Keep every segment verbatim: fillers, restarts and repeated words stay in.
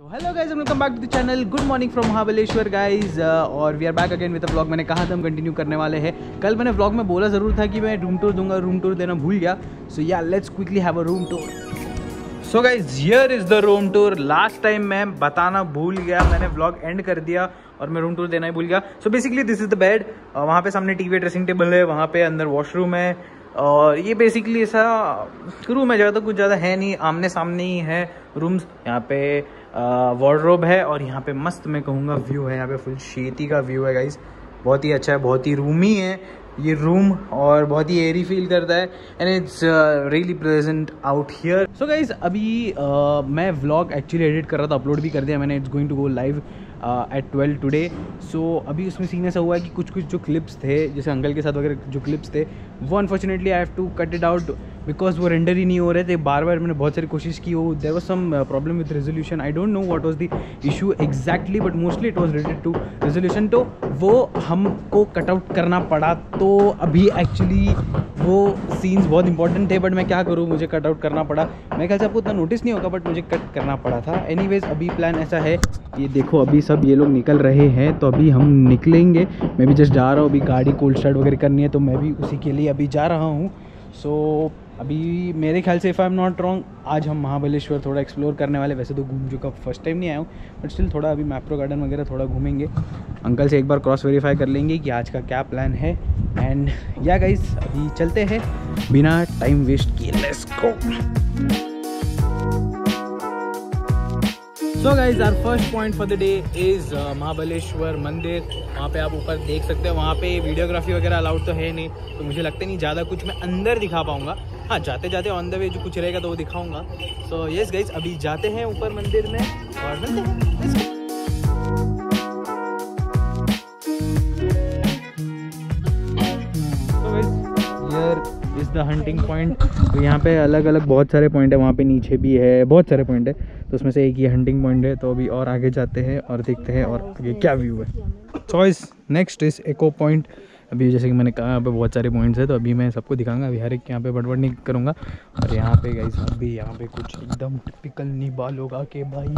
So hello guys, welcome back to the channel. Good morning from Mahabaleshwar guys, और we are back again with a vlog. मैंने कहा था हम continue करने वाले हैं। कल मैंने व्लॉग में बोला ज़रूर था कि मैं रूम टूर दूंगा, रूम टूर देना भूल गया। So yeah let's quickly have a room tour. So guys, here is the room tour. Last time मैं बताना भूल गया, मैंने व्लॉग एंड कर दिया और मैं रूम टूर देना ही भूल गया। So basically this is the bed. वहाँ पे सामने टीवी, ड्रेसिंग टेबल है, वहाँ पे अंदर वॉशरूम है, और ये बेसिकली ऐसा रूम है। ज़्यादा कुछ ज़्यादा है नहीं, आमने सामने ही है रूम्स। यहाँ पे वार्डरोब है और यहाँ पे मस्त मैं कहूँगा व्यू है। यहाँ पे फुल शेती का व्यू है गाइज, बहुत ही अच्छा है, बहुत ही रूमी है ये रूम और बहुत ही एयरी फील करता है। And it's really present out here. So guys, अभी uh, मैं व्लॉग एक्चुअली एडिट कर रहा था, अपलोड भी कर दिया मैंने। It's going to go live at twelve today. सो अभी उसमें सीन ऐसा हुआ है कि कुछ कुछ जो क्लिप्स थे, जैसे अंकल के साथ वगैरह जो क्लिप्स थे, वो unfortunately I have to cut it out because वो रेंडर ही नहीं हो रहे थे। बार बार मैंने बहुत सारी कोशिश की, वो there was some problem with resolution. I don't know what was the issue exactly, but mostly it was related to resolution. तो वो हमको कटआउट करना पड़ा। तो अभी एक्चुअली वो सीन्स बहुत इंपॉर्टेंट थे, बट मैं क्या करूँ, मुझे कटआउट करना पड़ा। मेरे ख्याल से आपको उतना नोटिस नहीं होगा, बट मुझे कट करना पड़ा था। एनीवेज, अभी प्लान ऐसा है, ये देखो अभी सब ये लोग निकल रहे हैं, तो अभी हम निकलेंगे। मैं भी जस्ट जा रहा हूँ, अभी गाड़ी कोल्ड स्टार्ट वगैरह करनी है, तो मैं भी उसी के लिए अभी जा रहा हूँ। सो so, अभी मेरे ख्याल से if I am not wrong, आज हम महाबलेश्वर थोड़ा एक्सप्लोर करने वाले। वैसे तो घूम चुका, फर्स्ट टाइम नहीं आया हूँ, बट स्टिल थोड़ा अभी मैप्रो गार्डन वगैरह थोड़ा घूमेंगे। अंकल से एक बार क्रॉस वेरीफाई कर लेंगे कि आज का क्या प्लान है। एंड या गाइज, अभी चलते हैं बिना टाइम वेस्ट किए, let's go. So guys, our first point for the day is Mahabaleshwar मंदिर। वहाँ पे आप ऊपर देख सकते हो। वहाँ पे वीडियोग्राफी वगैरह अलाउड तो है नहीं, तो मुझे लगता नहीं ज़्यादा कुछ मैं अंदर दिखा पाऊँगा। हाँ, जाते जाते ऑन द वे जो कुछ रहेगा तो वो दिखाऊँगा। सो यस गाइज, अभी जाते हैं ऊपर मंदिर में और मिलते हैं। द हंटिंग पॉइंट, तो यहाँ पे अलग अलग बहुत सारे पॉइंट है। वहाँ पे नीचे भी है, बहुत सारे पॉइंट है, तो उसमें से एक ये हंटिंग पॉइंट है। तो अभी और आगे जाते हैं और देखते हैं और आगे क्या व्यू है। Choice next is echo point. अभी जैसे कि मैंने कहा, यहाँ पे बहुत सारे पॉइंट्स है, तो अभी मैं सबको दिखाऊंगा। अभी हर एक यहाँ पे बड़बड़ नहीं करूँगा। और यहाँ पे गाइस, अभी यहाँ पे कुछ एकदम टिपिकल निबाल होगा के भाई,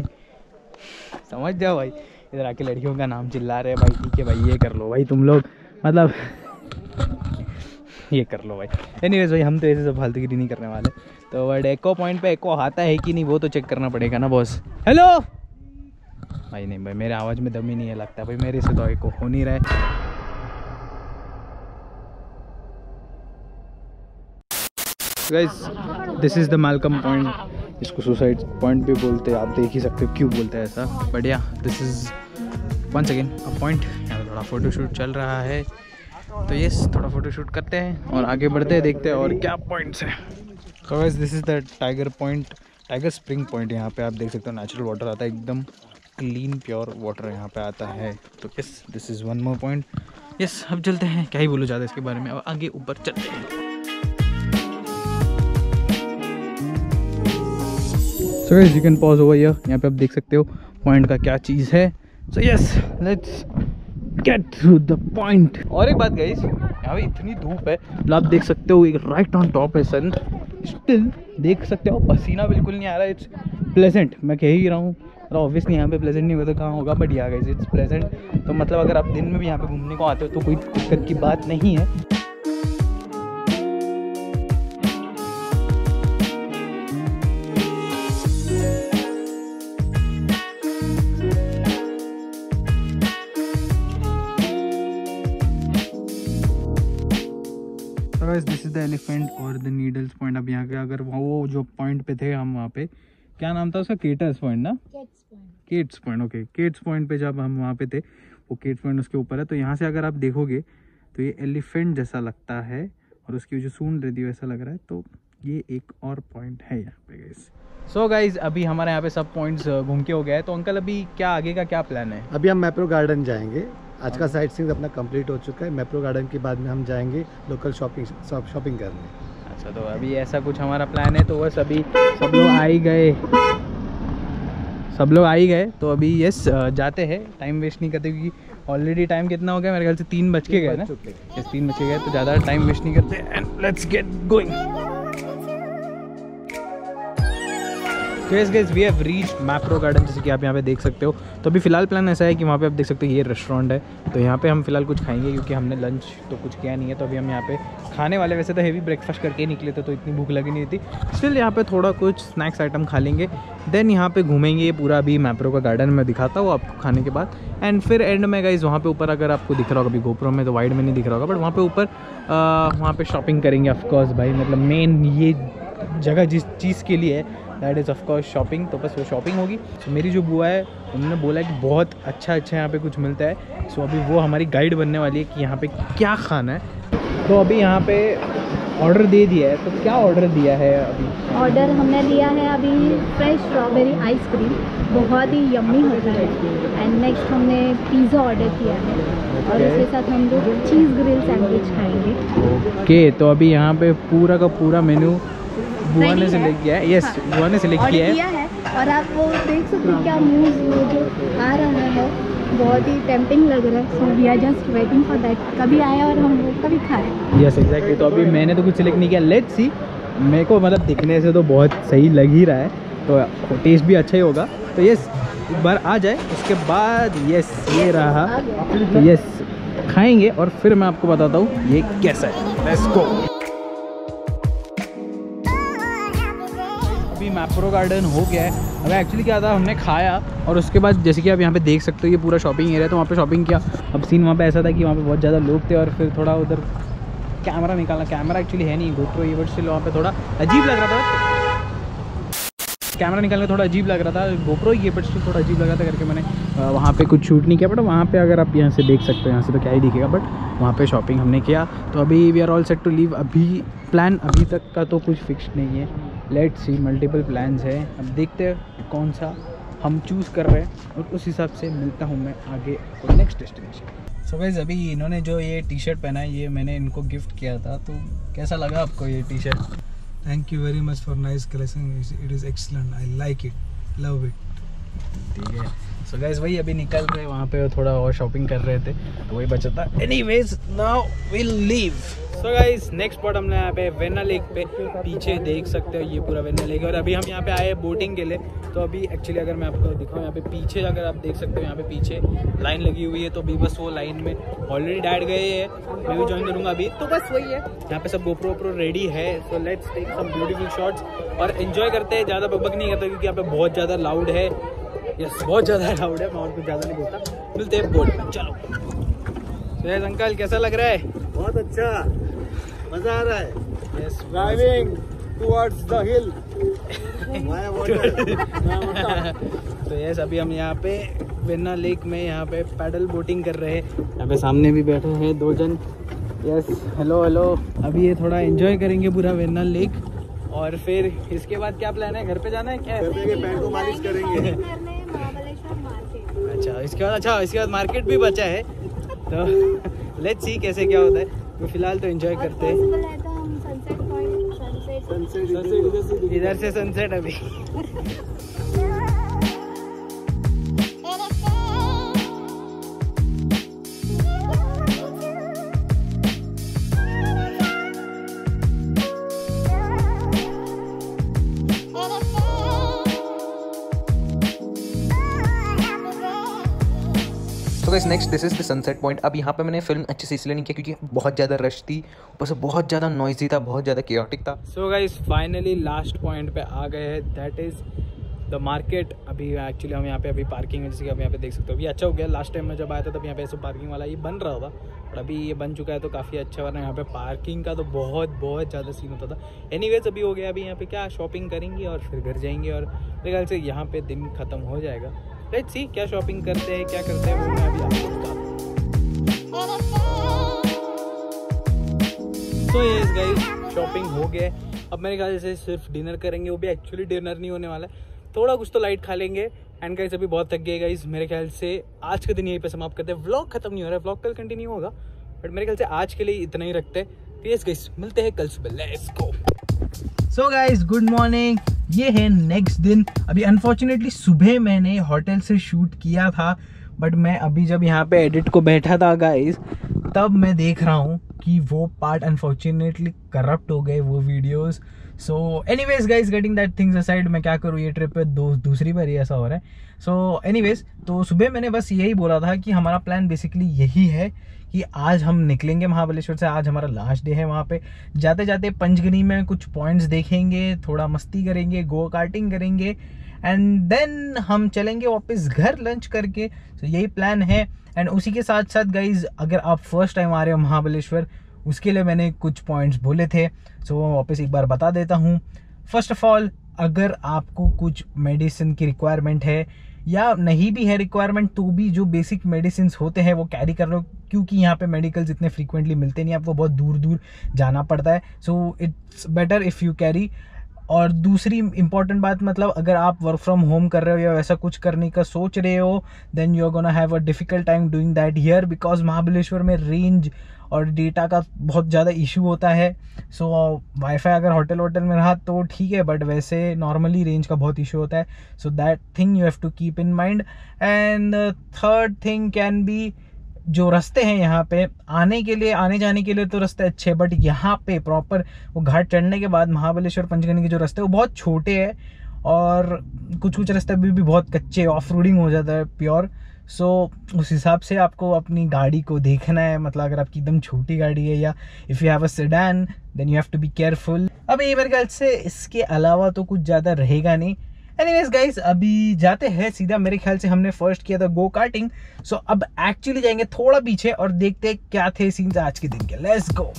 समझ जाओ भाई, इधर आके लड़कियों का नाम चिल्ला रहे भाई, ठीक है भाई ये कर लो भाई, तुम लोग मतलब ये कर लो भाई। एनीवेज भाई, हम तो ऐसे सब फालतूगिरी नहीं करने वाले। तो वर्ड एको पॉइंट पे एको आता है कि नहीं वो तो चेक करना पड़ेगा ना बॉस। हेलो भाई, नहीं भाई मेरे आवाज़ में दम ही नहीं है लगता भाई, मेरे से तो एको हो नहीं रहा है। Guys, this is the Malcolm point. इसको सुसाइड पॉइंट भी बोलते हैं, आप देख ही सकते हो क्यों बोलते हैं ऐसा। But yeah this is once again a point. यहाँ थोड़ा फोटोशूट चल रहा है, तो ये थोड़ा फोटोशूट करते हैं और आगे बढ़ते हैं, देखते हैं और क्या पॉइंट्स हैं। Guys, this is the tiger point, tiger spring point. यहाँ पे आप देख सकते हो नेचुरल वाटर आता है, एकदम क्लीन प्योर वाटर यहाँ पे आता है। तो yes, this is one more point. Yes, अब चलते हैं, क्या ही बोलो ज़्यादा इसके बारे में, अब आगे ऊपर चलते हैं। So guys, you can pause over here. यहाँ पे आप देख सकते हो पॉइंट का क्या चीज़ है। So yes, let's get through the point. और एक बात गाइस, यहाँ पे इतनी धूप है, मतलब आप देख सकते हो राइट ऑन टॉप है सन, स्टिल देख सकते हो पसीना बिल्कुल नहीं आ रहा। इट्स प्लेजेंट, मैं कह ही रहा हूँ। ऑब्वियसली यहाँ पे प्लेजेंट नहीं होगा तो कहाँ होगा, बट यहाँ गाइस इट्स प्लेजेंट। तो मतलब अगर आप दिन में भी यहाँ पे घूमने को आते हो तो कोई दिक्कत की बात नहीं है। दिस इज द एलिफेंट और द नीडल्स पॉइंट। अब यहाँ के अगर वो जो पॉइंट पे थे हम, वहाँ पे क्या नाम था उसका, केटर्स पॉइंट ना, Kate's point. Okay, Kate's point पे जब हम वहाँ पे थे, वो केट्स पॉइंट उसके ऊपर है। तो यहाँ से अगर आप देखोगे तो ये एलिफेंट जैसा लगता है और उसकी जो सूंड रहती है वैसा लग रहा है। तो ये एक और पॉइंट है यहाँ पे गाइस। सो गाइज, अभी हमारे यहाँ पे सब पॉइंट्स घूम के हो गया है। तो अंकल, अभी क्या आगे का क्या प्लान है? अभी हम मैप्रो गार्डन जाएंगे। आज का साइट सीन अपना कंप्लीट हो चुका है। मेट्रो गार्डन के बाद में हम जाएंगे लोकल शॉपिंग शॉपिंग करने। अच्छा, तो अभी ऐसा कुछ हमारा प्लान है। तो बस अभी सब लोग आ ही गए, सब लोग आ ही गए। तो अभी यस जाते हैं, टाइम वेस्ट नहीं करते, क्योंकि ऑलरेडी टाइम कितना हो गया, मेरे ख्याल से तीन बज के गए ना, यस तीन बज के गए। तो ज़्यादा टाइम वेस्ट नहीं करते एंड लेट्स गेट गोइंग। तो yes guys we have reached Mapro garden, जैसे कि आप यहाँ पे देख सकते हो। तो अभी फिलहाल प्लान ऐसा है कि वहाँ पे आप देख सकते हो ये रेस्टोरेंट है, तो यहाँ पे हम फिलहाल कुछ खाएंगे क्योंकि हमने लंच तो कुछ किया नहीं है। तो अभी हम यहाँ पे खाने वाले, वैसे तो हैवी ब्रेकफास्ट करके निकले थे तो इतनी भूख लगी नहीं थी, स्टिल यहाँ पे थोड़ा कुछ स्नैक्स आइटम खा लेंगे, देन यहाँ पे घूमेंगे पूरा। अभी मैप्रो का गार्डन मैं दिखाता हूँ आपको खाने के बाद, एंड फिर एंड में गाइस वहाँ पे ऊपर, अगर आपको दिख रहा होगा, अभी गोप्रो में तो वाइड में नहीं दिख रहा होगा, बट वहाँ पे ऊपर वहाँ पे शॉपिंग करेंगे ऑफकोर्स भाई। मतलब मेन ये जगह जिस चीज़ के लिए है दैट इज़ ऑफकोर्स शॉपिंग, तो बस वो शॉपिंग होगी। सो मेरी जो बुआ है उन्होंने बोला है कि बहुत अच्छा अच्छा यहाँ पे कुछ मिलता है, सो अभी वो हमारी गाइड बनने वाली है कि यहाँ पे क्या खाना है। तो अभी यहाँ पे ऑर्डर दे दिया है, तो क्या ऑर्डर दिया है? अभी ऑर्डर हमने लिया है अभी फ्रेश स्ट्रॉबेरी आइसक्रीम, बहुत ही यम्मी होता है। एंड नेक्स्ट हमने पिज़्ज़ा ऑर्डर किया है और okay. उसके साथ हम लोग चीज़ ग्रिल सैंडविच खाएंगे। ओके okay, तो अभी यहाँ पे पूरा का पूरा मेन्यू बुआ ने सिलेक्ट किया है। यस yes, हाँ। बुआ ने सिलेक्ट किया है।, है और आप वो देख सकते हो क्या मूव्स वो जो आ रहा है बहुत ही टेम्पटिंग लग रहा है। So we are just waiting for that, कभी आया और हम लोग कभी खाए। Yes exactly. तो अभी मैंने तो कुछ सिलेक्ट नहीं किया, लेट्स सी। मेरे को मतलब दिखने से तो बहुत सही लग ही रहा है, तो टेस्ट भी अच्छा ही होगा। तो यस एक बार आ जाए उसके बाद यस ये रहा, तो यस खाएँगे और फिर मैं आपको बताता हूँ ये कैसा है। Let's go. मैप्रो गार्डन हो गया है। अब एक्चुअली क्या था, हमने खाया और उसके बाद जैसे कि आप यहाँ पे देख सकते हो ये पूरा शॉपिंग एरिया, तो वहाँ पे शॉपिंग किया। अब सीन वहाँ पे ऐसा था कि वहाँ पे बहुत ज़्यादा लोग थे और फिर थोड़ा उधर कैमरा निकालना, कैमरा एक्चुअली है नहीं गोप्रो ये, बट स्टिल वहाँ पे थोड़ा अजीब लग रहा था, कैमरा निकालना थोड़ा अजीब लग रहा था, गोप्रो ये बट स्टिल थोड़ा अजीब लग रहा था करके मैंने वहाँ पर कुछ शूट नहीं किया। बट वहाँ पर अगर आप यहाँ से देख सकते हो, यहाँ से तो क्या ही दिखेगा, बट वहाँ पे शॉपिंग हमने किया। तो अभी we are all set to leave. अभी प्लान अभी तक का तो कुछ फिक्स नहीं है, लेट्स सी, मल्टीपल प्लान्स हैं। अब देखते हैं कौन सा हम चूज़ कर रहे हैं और उस हिसाब से मिलता हूँ मैं आगे और नेक्स्ट डेस्टिनेशन। सो गाइस अभी इन्होंने जो ये टी शर्ट पहना है ये मैंने इनको गिफ्ट किया था, तो कैसा लगा आपको ये T shirt? Thank you very much for nice collection, it is excellent, I like it, love it. ठीक है सो गाइस वही अभी निकल रहे, वहाँ पे थोड़ा और शॉपिंग कर रहे थे तो वही बचा था। Anyways now will leave. So guys next spot हमने यहाँ पे वेन्ना लेक पे, पीछे देख सकते हो ये पूरा वेन्ना लेक है। और अभी हम यहाँ पे आए हैं बोटिंग के लिए। तो अभी एक्चुअली अगर मैं आपको दिखाऊँ यहाँ पे पीछे, अगर आप देख सकते हो यहाँ पे पीछे लाइन लगी हुई है, तो अभी बस वो लाइन में ऑलरेडी डैड गए हैं, मैं भी ज्वाइन करूँगा अभी। तो बस वही है, यहाँ पे सब गोप्रो वोप्रो रेडी है। So let's take some beautiful shots और एन्जॉय करते हैं। ज़्यादा बकबक नहीं करते क्योंकि यहाँ पे बहुत ज़्यादा लाउड है। यस बहुत ज़्यादा लाउड है, मैं और कुछ ज़्यादा नहीं बोलता। मिलते हैं बोट में, चलो। यस अंकल कैसा लग रहा है? बहुत अच्छा, मजा आ रहा है। Yes driving towards the hill my water. तो यस अभी हम यहाँ पे वेन्ना लेक में यहाँ पे पैडल बोटिंग कर रहे हैं। यहाँ पे सामने भी बैठे हैं दो जन। Yes hello hello. अभी ये थोड़ा एंजॉय करेंगे पूरा वेन्ना लेक और फिर इसके बाद क्या प्लान है? घर पे जाना है क्या? घर पे पैर को मालिश करेंगे। अच्छा इसके बाद, अच्छा इसके बाद मार्केट भी बचा है, तो लेट्स सी कैसे क्या होता है। तो फिलहाल तो एंजॉय करते हैं। तो हम सनसेट पॉइंट, सनसेट सनसेट इधर से इधर से सनसेट अभी। Guys next this is the sunset point. अब यहाँ पे मैंने फिल्म अच्छे से इसलिए नहीं किया क्योंकि बहुत ज़्यादा रश थी, ऊपर से बहुत ज़्यादा नॉइजी था, बहुत ज़्यादा केओटिक था। So guys finally last point पे आ गए हैं, दैट इज़ द मार्केट। अभी एक्चुअली हम यहाँ पे अभी पार्किंग में, जैसे कि आप यहाँ पे देख सकते हो, अभी अच्छा हो गया। लास्ट टाइम में जब आया था तब यहाँ पे ऐसे पार्किंग वाला ये बन रहा था और अभी ये बन चुका है, तो काफ़ी अच्छा। वरना यहाँ पे पार्किंग का तो बहुत बहुत ज़्यादा सीन होता था। एनीवेज अभी हो गया, अभी यहाँ पे क्या शॉपिंग करेंगे और फिर घर जाएंगे और मेरे ख्याल से यहाँ पे दिन खत्म हो जाएगा। लेट्स सी क्या शॉपिंग करते हैं, क्या करते हैं वो मैं अभी आपको बताऊँ। सो यस गाइस शॉपिंग हो गया। अब मेरे ख्याल से सिर्फ डिनर करेंगे, वो भी एक्चुअली डिनर नहीं होने वाला है, थोड़ा कुछ तो लाइट खा लेंगे। एंड गाइस अभी बहुत थक गए गाइस, मेरे ख्याल से आज का दिन यहीं पे समाप्त करते हैं। व्लॉग खत्म नहीं हो रहा है, व्लॉग कल कंटिन्यू होगा, बट मेरे ख्याल से आज के लिए इतना ही रखते हैं। यस गाइस मिलते हैं कल सुबह, let's go. So guys good morning, ये है नेक्स्ट दिन। अभी अनफॉर्चुनेटली सुबह मैंने होटल से शूट किया था, बट मैं अभी जब यहाँ पे एडिट को बैठा था गाइस तब मैं देख रहा हूँ कि वो पार्ट अनफॉर्चुनेटली करप्ट हो गए वो videos. So anyways guys, getting that things aside, मैं क्या करूँ ये ट्रिप पे दो दूसरी बार ये ऐसा हो रहा है। सो एनीवेज, तो सुबह मैंने बस यही बोला था कि हमारा प्लान बेसिकली यही है कि आज हम निकलेंगे महाबलेश्वर से, आज हमारा लास्ट डे है वहाँ पे। जाते जाते पंचगनी में कुछ पॉइंट्स देखेंगे, थोड़ा मस्ती करेंगे, गो कार्टिंग करेंगे एंड देन हम चलेंगे वापस घर लंच करके। सो यही प्लान है। एंड उसी के साथ साथ गाइज, अगर आप फर्स्ट टाइम आ रहे हो महाबलेश्वर, उसके लिए मैंने कुछ पॉइंट्स बोले थे, सो मैं वापस एक बार बता देता हूँ। फर्स्ट ऑफ ऑल, अगर आपको कुछ मेडिसिन की रिक्वायरमेंट है या नहीं भी है रिक्वायरमेंट, तो भी जो बेसिक मेडिसिन होते हैं वो कैरी कर लो, क्योंकि यहाँ पे मेडिकल्स इतने फ्रीक्वेंटली मिलते नहीं, आपको बहुत दूर दूर जाना पड़ता है। So it's better if you carry. और दूसरी इंपॉर्टेंट बात, मतलब अगर आप वर्क फ्रॉम होम कर रहे हो या वैसा कुछ करने का सोच रहे हो, then you are gonna have a difficult time doing that here, because Mahabaleshwar में रेंज और डेटा का बहुत ज़्यादा इशू होता है। सो वाईफाई अगर होटल होटल में रहा तो ठीक है, बट वैसे नॉर्मली रेंज का बहुत इशू होता है। So that thing you have to keep in mind. And third thing can be, जो रास्ते हैं यहाँ पे आने के लिए, आने जाने के लिए तो रास्ते अच्छे हैं, बट यहाँ पे प्रॉपर वो घाट चढ़ने के बाद महाबलेश्वर पंचगनी के जो रास्ते हैं वो बहुत छोटे हैं और कुछ कुछ रास्ते भी, भी बहुत कच्चे, ऑफ रोडिंग हो जाता है प्योर। सो so, उस हिसाब से आपको अपनी गाड़ी को देखना है। मतलब अगर आपकी एकदम छोटी गाड़ी है या if you have a sedan then you have to be careful. अब ये मेरे ख्याल से इसके अलावा तो कुछ ज़्यादा रहेगा नहीं। एनीवेज गाइज, अभी जाते हैं सीधा, मेरे ख्याल से हमने फर्स्ट किया था गो कार्टिंग, सो अब एक्चुअली जाएंगे थोड़ा पीछे और देखते हैं क्या थे सीन्स आज के दिन के। Let's go.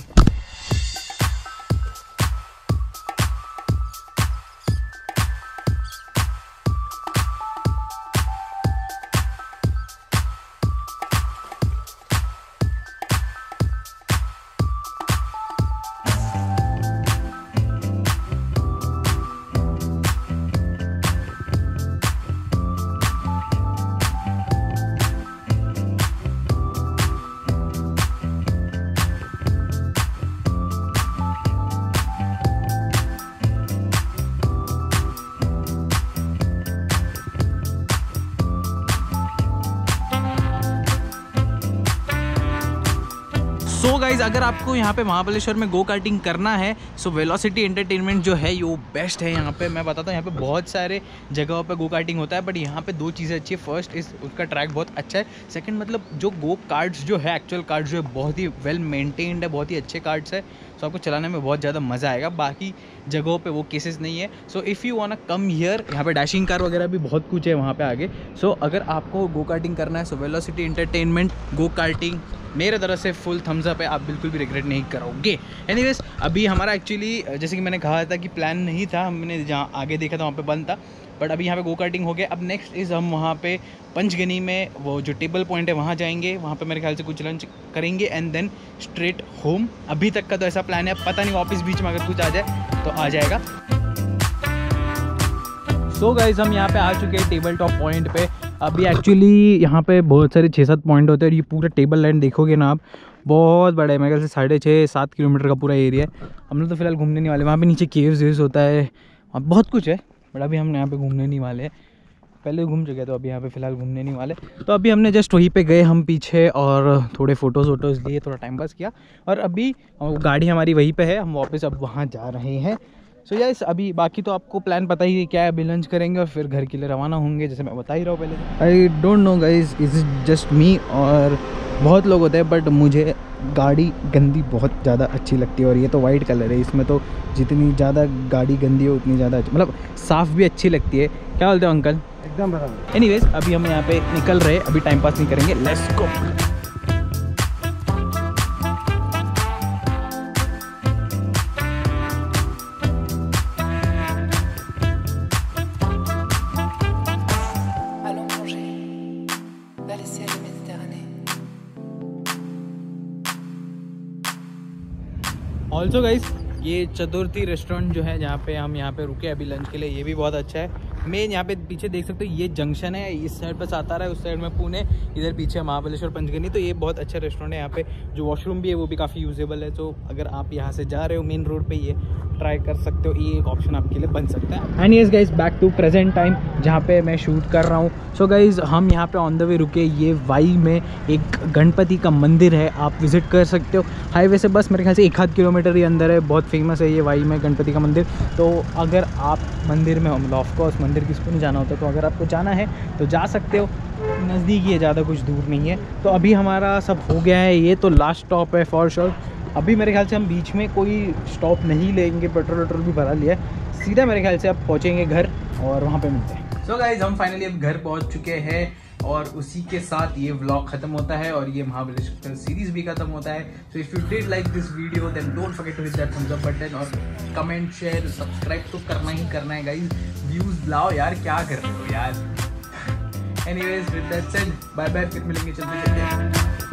So so guys, अगर आपको यहाँ पे महाबलेश्वर में गो कार्टिंग करना है, सो वेलोसिटी एंटरटेनमेंट जो है वो बेस्ट है यहाँ पे। मैं बताता हूँ, यहाँ पे बहुत सारे जगहों पे गो कार्टिंग होता है, बट यहाँ पे दो चीज़ें अच्छी है। फर्स्ट इस उसका ट्रैक बहुत अच्छा है, सेकंड मतलब जो गो कार्ट्स जो है, एक्चुअल कार्ट्स जो है बहुत ही वेल मेंटेन्ड है, बहुत ही अच्छे कार्ट्स है। सो आपको चलाने में बहुत ज़्यादा मज़ा आएगा, बाकी जगहों पे वो केसेस नहीं है। So if you wanna come here, यहाँ पे डैशिंग कार वगैरह भी बहुत कुछ है वहाँ पे आगे। सो so, अगर आपको गो कार्टिंग करना है, so velocity entertainment go karting मेरे तरफ से फुल थम्स अप है, आप बिल्कुल भी रिग्रेट नहीं करोगे। एनीवेज, अभी हमारा एक्चुअली जैसे कि मैंने कहा था कि प्लान नहीं था, हमने जहाँ आगे देखा था वहाँ पर बंद था, बट अभी यहाँ पे गो कार्टिंग हो गया। अब नेक्स्ट इज़ हम वहाँ पे पंचगनी में वो जो टेबल पॉइंट है वहाँ जाएंगे, वहाँ पे मेरे ख्याल से कुछ लंच करेंगे एंड देन स्ट्रेट होम। अभी तक का तो ऐसा प्लान है, पता नहीं वापस बीच में अगर कुछ आ जाए तो आ जाएगा। सो गाइज, हम यहाँ पे आ चुके हैं टेबल टॉप पॉइंट पे। अभी एक्चुअली यहाँ पे बहुत सारे छः सात पॉइंट होते हैं, ये पूरा टेबल लैंड देखोगे ना आप, बहुत बड़ा है, मेरे ख्याल से साढ़े छः सात किलोमीटर का पूरा एरिया है। हम लोग तो फिलहाल घूमने नहीं वाले, वहाँ पर नीचे केव्स वेव्स होता है, वहाँ बहुत कुछ है, बट अभी हम यहाँ पे घूमने नहीं वाले हैं। पहले घूम चुके तो अभी यहाँ पे फ़िलहाल घूमने नहीं वाले। तो अभी हमने जस्ट वहीं पे गए हम पीछे और थोड़े फ़ोटोज़ वोटोज़ लिए, थोड़ा टाइम पास किया और अभी गाड़ी हमारी वहीं पे है, हम वापस अब वहाँ जा रहे हैं। सो गाइस, अभी बाकी तो आपको प्लान पता ही है क्या है, अभी लंच करेंगे और फिर घर के लिए रवाना होंगे, जैसे मैं बता ही रहा हूँ पहले। I don't know guys, is it just me और बहुत लोग होते हैं, बट मुझे गाड़ी गंदी बहुत ज़्यादा अच्छी लगती है। और ये तो वाइट कलर है, इसमें तो जितनी ज़्यादा गाड़ी गंदी है उतनी ज़्यादा अच्छी, मतलब साफ़ भी अच्छी लगती है। क्या बोलते हो अंकल? एकदम बराबर। एनीवेज, अभी हम यहाँ पे निकल रहे हैं, अभी टाइम पास नहीं करेंगे, लेट्स गो। ऑल्सो गाइस, ये चतुर्थी रेस्टोरेंट जो है जहाँ पे हम यहाँ पे रुके अभी लंच के लिए, ये भी बहुत अच्छा है। मेन यहाँ पे पीछे देख सकते हो ये जंक्शन है, इस साइड पर सातारा है, उस साइड में पुणे, इधर पीछे महाबलेश्वर पंचगनी। तो ये बहुत अच्छा रेस्टोरेंट है, यहाँ पे जो वॉशरूम भी है वो भी काफ़ी यूजेबल है। तो अगर आप यहाँ से जा रहे हो मेन रोड पे ये ट्राई कर सकते हो, ये एक ऑप्शन आपके लिए बन सकता है। And yes guys, back to present time जहाँ पे मैं शूट कर रहा हूँ। सो गाइस, हम यहाँ पे ऑन द वे रुके, ये वाई में एक गणपति का मंदिर है, आप विजिट कर सकते हो। हाईवे से बस मेरे ख्याल से एक आध किलोमीटर ही अंदर है, बहुत फेमस है ये वाई में गणपति का मंदिर। तो अगर आप मंदिर में, मतलब ऑफकोर्स मंदिर किसको नहीं जाना होता, तो अगर आपको जाना है तो जा सकते हो, नज़दीक ही है, ज़्यादा कुछ दूर नहीं है। तो अभी हमारा सब हो गया है, ये तो लास्ट स्टॉप है फॉर श्योर। अभी मेरे ख्याल से हम बीच में कोई स्टॉप नहीं लेंगे, पेट्रोल वेट्रोल भी भरा लिया है, सीधा मेरे ख्याल से आप पहुँचेंगे घर और वहाँ पे मिलते हैं। सो गाइज, हम फाइनली अब घर पहुँच चुके हैं और उसी के साथ ये व्लॉग खत्म होता है और ये महाबलेश्वर सीरीज भी खत्म होता है। So if you did like this video then don't forget to hit that thumbs up button और कमेंट, शेयर, सब्सक्राइब तो करना ही करना है गाइज। व्यूज लाओ यार, क्या कर रहे हो यार। Anyways, with that said, bye bye, फिर मिलेंगे, चलते चलते।